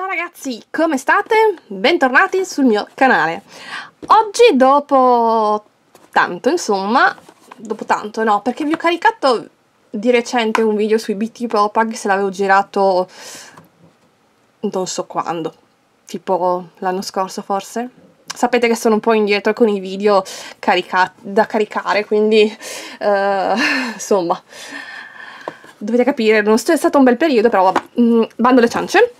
Ciao ragazzi, come state? Bentornati sul mio canale. Oggi dopo tanto, insomma, dopo tanto no, perché vi ho caricato di recente un video sui Bitty Pop, anche se l'avevo girato non so quando, tipo l'anno scorso forse. Sapete che sono un po' indietro con i video da caricare, quindi insomma dovete capire, non è stato un bel periodo, però vabbè, bando le ciance.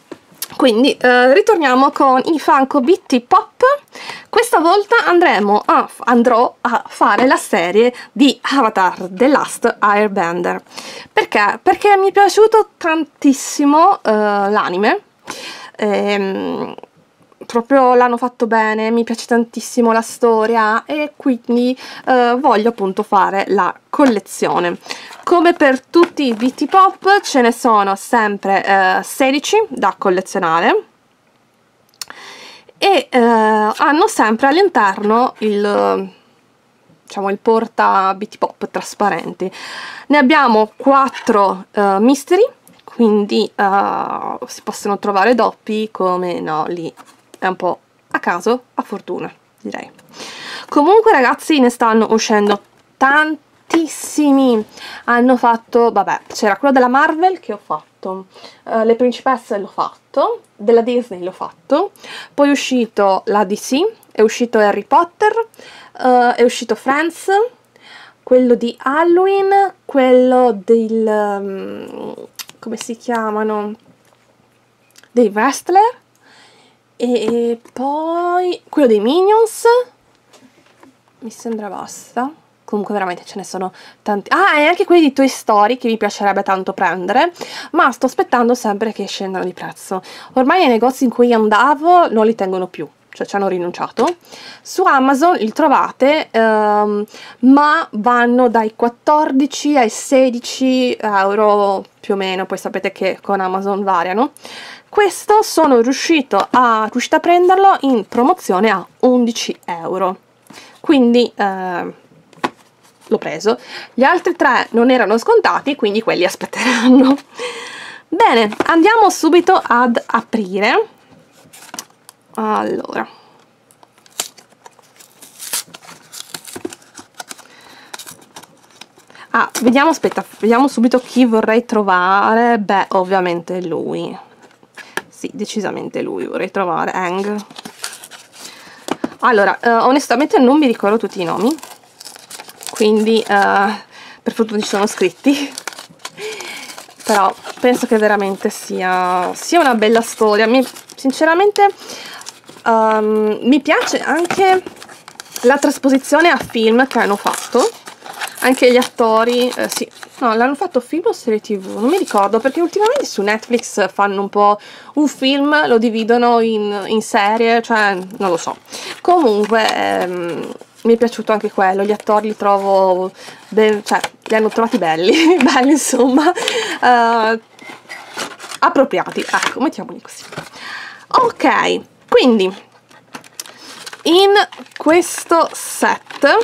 Quindi ritorniamo con i Funko Bitty Pop. Questa volta andrò a fare la serie di Avatar The Last Airbender. Perché? Perché mi è piaciuto tantissimo l'anime, proprio l'hanno fatto bene, mi piace tantissimo la storia e quindi voglio appunto fare la collezione. Come per tutti i Bitty Pop ce ne sono sempre 16 da collezionare e hanno sempre all'interno il, diciamo, il porta Bitty Pop trasparenti. Ne abbiamo 4 mystery, quindi si possono trovare doppi, come no, lì è un po' a caso, a fortuna direi. Comunque ragazzi, ne stanno uscendo tanti. Hanno fatto, vabbè, c'era quello della Marvel che ho fatto, le principesse l'ho fatto, della Disney l'ho fatto, poi è uscito la DC, è uscito Harry Potter, è uscito Friends, quello di Halloween, quello del come si chiamano, dei wrestler, e poi quello dei Minions, mi sembra basta. Comunque veramente ce ne sono tanti. Ah, e anche quelli di Toy Story che mi piacerebbe tanto prendere, ma sto aspettando sempre che scendano di prezzo. Ormai nei negozi in cui andavo non li tengono più, cioè ci hanno rinunciato. Su Amazon li trovate, ma vanno dai 14 ai 16 euro più o meno, poi sapete che con Amazon variano. Questo sono riuscita a prenderlo in promozione a 11 euro. Quindi... l'ho preso, gli altri 3 non erano scontati, quindi quelli aspetteranno. Bene, andiamo subito ad aprire. Allora, vediamo, aspetta, vediamo subito chi vorrei trovare. Beh, ovviamente lui, sì, decisamente lui vorrei trovare, Hang. Allora, onestamente non mi ricordo tutti i nomi, quindi per fortuna ci sono scritti, però penso che veramente sia una bella storia. Sinceramente mi piace anche la trasposizione a film che hanno fatto, anche gli attori, sì, no, l'hanno fatto film o serie TV, non mi ricordo, perché ultimamente su Netflix fanno un po' un film, lo dividono in serie, cioè non lo so. Comunque mi è piaciuto anche quello, gli attori li trovo, cioè li hanno trovati belli, belli insomma, appropriati, ecco, mettiamoli così. Ok, quindi in questo set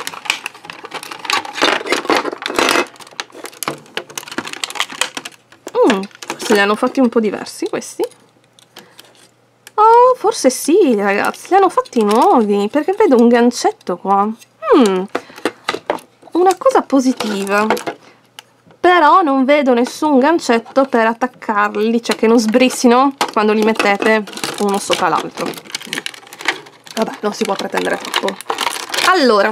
forse li hanno fatti un po' diversi questi. Oh, forse sì, ragazzi, li hanno fatti nuovi, perché vedo un gancetto qua. Una cosa positiva. Però non vedo nessun gancetto per attaccarli, cioè che non sbrissino quando li mettete uno sopra l'altro. Vabbè, non si può pretendere troppo. Allora,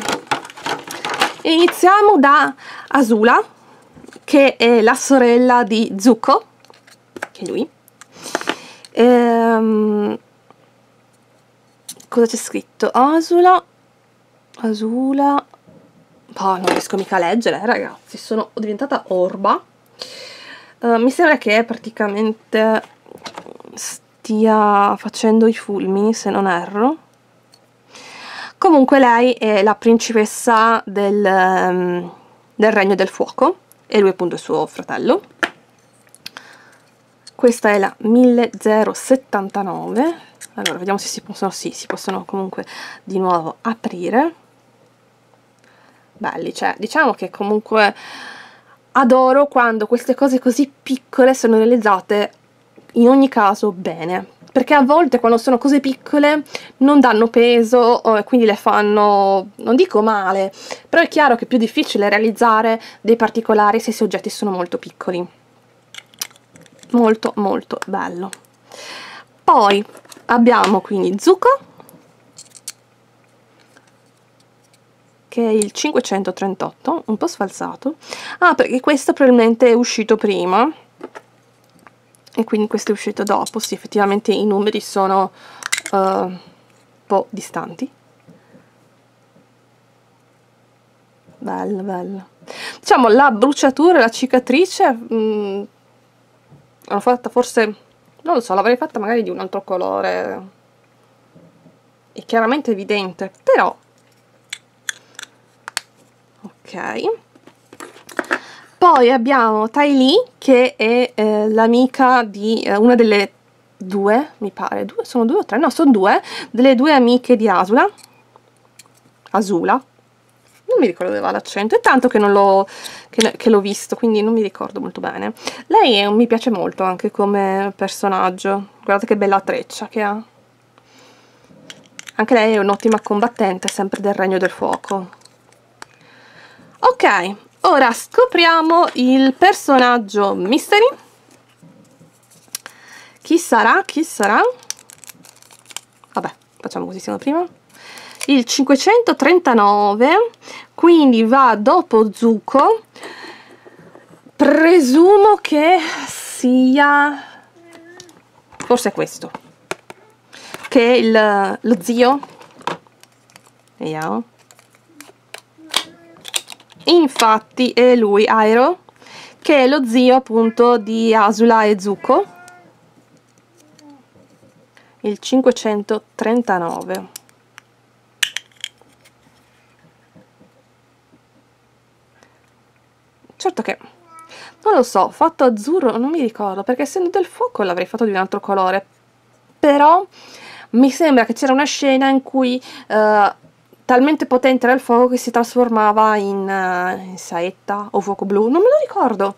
iniziamo da Azula, che è la sorella di Zuko, che è lui. Cosa c'è scritto? Azula. Oh, non riesco mica a leggere, ragazzi, sono diventata orba. Mi sembra che praticamente stia facendo i fulmini, se non erro. Comunque lei è la principessa del Regno del Fuoco e lui appunto è suo fratello. Questa è la 1079, allora vediamo se si possono comunque di nuovo aprire. Belli, cioè diciamo che comunque adoro quando queste cose così piccole sono realizzate in ogni caso bene, perché a volte quando sono cose piccole non danno peso e quindi le fanno, non dico male, però è chiaro che è più difficile realizzare dei particolari se questi oggetti sono molto piccoli. Molto molto bello. Poi abbiamo quindi Zuko, che è il 538, un po' sfalsato, perché questo probabilmente è uscito prima e quindi questo è uscito dopo. Sì, effettivamente i numeri sono un po' distanti. Bello, bello. Diciamo la bruciatura, la cicatrice l'ho fatta forse, non lo so, l'avrei fatta magari di un altro colore, è chiaramente evidente, però ok. Poi abbiamo Ty Lee, che è l'amica di una delle due, mi pare, sono due delle due amiche di Azula. Non mi ricordo dove va l'accento, è tanto che l'ho visto, quindi non mi ricordo molto bene. Lei mi piace molto anche come personaggio, guardate che bella treccia che ha. Anche lei è un'ottima combattente, sempre del Regno del Fuoco. Ok, ora scopriamo il personaggio mystery. Chi sarà? Chi sarà? Vabbè, facciamo così siamo prima. Il 539, quindi va dopo Zuko, presumo che sia forse questo, che è lo zio. Vediamo, infatti è lui, Airo, che è lo zio appunto di Azula e Zuko, il 539. Certo che, non lo so, fatto azzurro, non mi ricordo, perché essendo del fuoco l'avrei fatto di un altro colore, però mi sembra che c'era una scena in cui talmente potente era il fuoco che si trasformava in saetta o fuoco blu, non me lo ricordo.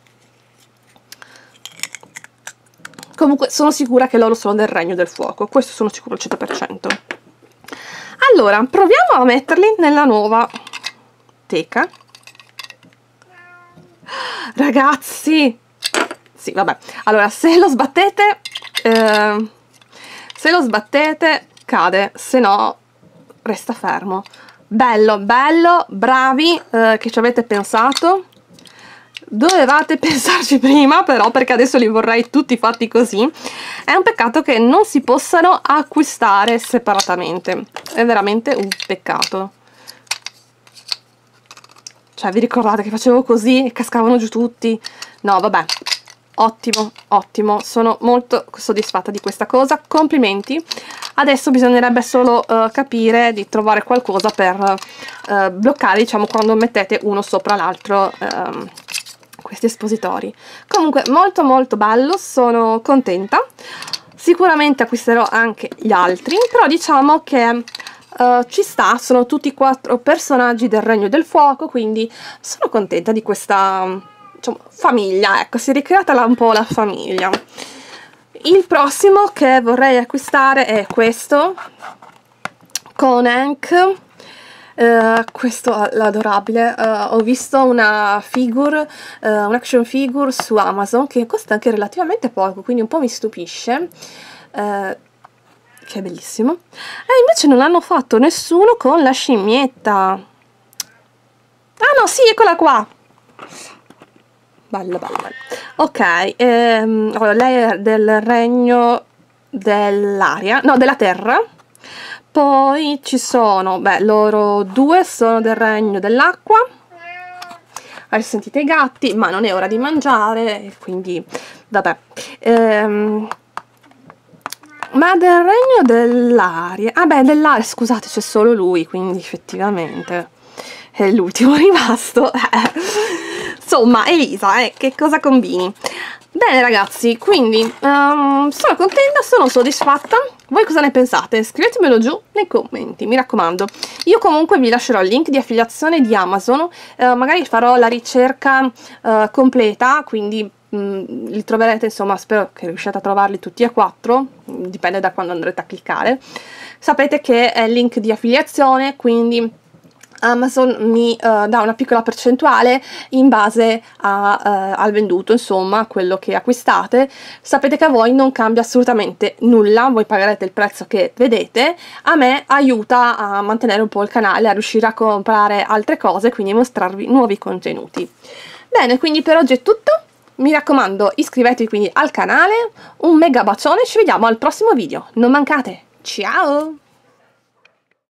Comunque sono sicura che loro sono del Regno del Fuoco, questo sono sicuro al 100%. Allora, proviamo a metterli nella nuova teca. Ragazzi, sì, vabbè, allora se lo sbattete cade, se no resta fermo. Bello, bello, bravi che ci avete pensato. Dovevate pensarci prima però, perché adesso li vorrei tutti fatti così. È un peccato che non si possano acquistare separatamente, è veramente un peccato. Cioè, vi ricordate che facevo così e cascavano giù tutti? No, vabbè, ottimo, ottimo, sono molto soddisfatta di questa cosa, complimenti. Adesso bisognerebbe solo capire di trovare qualcosa per bloccare, diciamo, quando mettete uno sopra l'altro questi espositori. Comunque molto molto bello, sono contenta, sicuramente acquisterò anche gli altri, però diciamo che ci sta, sono tutti 4 personaggi del Regno del Fuoco, quindi sono contenta di questa, diciamo, famiglia, ecco, si è ricreata un po' la famiglia. Il prossimo che vorrei acquistare è questo con Hank, questo l'adorabile. Ho visto una figure, un action figure su Amazon che costa anche relativamente poco, quindi un po' mi stupisce, che è bellissimo. E invece non hanno fatto nessuno con la scimmietta. Ah no, sì, eccola qua. Bella, bella, bella. Ok, allora, lei è del Regno dell'aria, no, della terra. Poi ci sono, beh, loro due sono del Regno dell'acqua. Avete sentito i gatti, ma non è ora di mangiare, quindi vabbè. Ma del Regno dell'aria, ah beh, dell'aria, scusate, c'è solo lui, quindi effettivamente è l'ultimo rimasto. Insomma, Elisa, che cosa combini? Bene ragazzi, quindi sono contenta, sono soddisfatta. Voi cosa ne pensate? Scrivetemelo giù nei commenti, mi raccomando. Io comunque vi lascerò il link di affiliazione di Amazon, magari farò la ricerca completa, quindi li troverete, insomma spero che riusciate a trovarli tutti e quattro, dipende da quando andrete a cliccare. Sapete che è il link di affiliazione, quindi Amazon mi dà una piccola percentuale in base a, al venduto, insomma a quello che acquistate. Sapete che a voi non cambia assolutamente nulla, voi pagherete il prezzo che vedete, a me aiuta a mantenere un po' il canale, a riuscire a comprare altre cose, quindi mostrarvi nuovi contenuti. Bene, quindi per oggi è tutto, mi raccomando iscrivetevi quindi al canale, un mega bacione, ci vediamo al prossimo video, non mancate, ciao!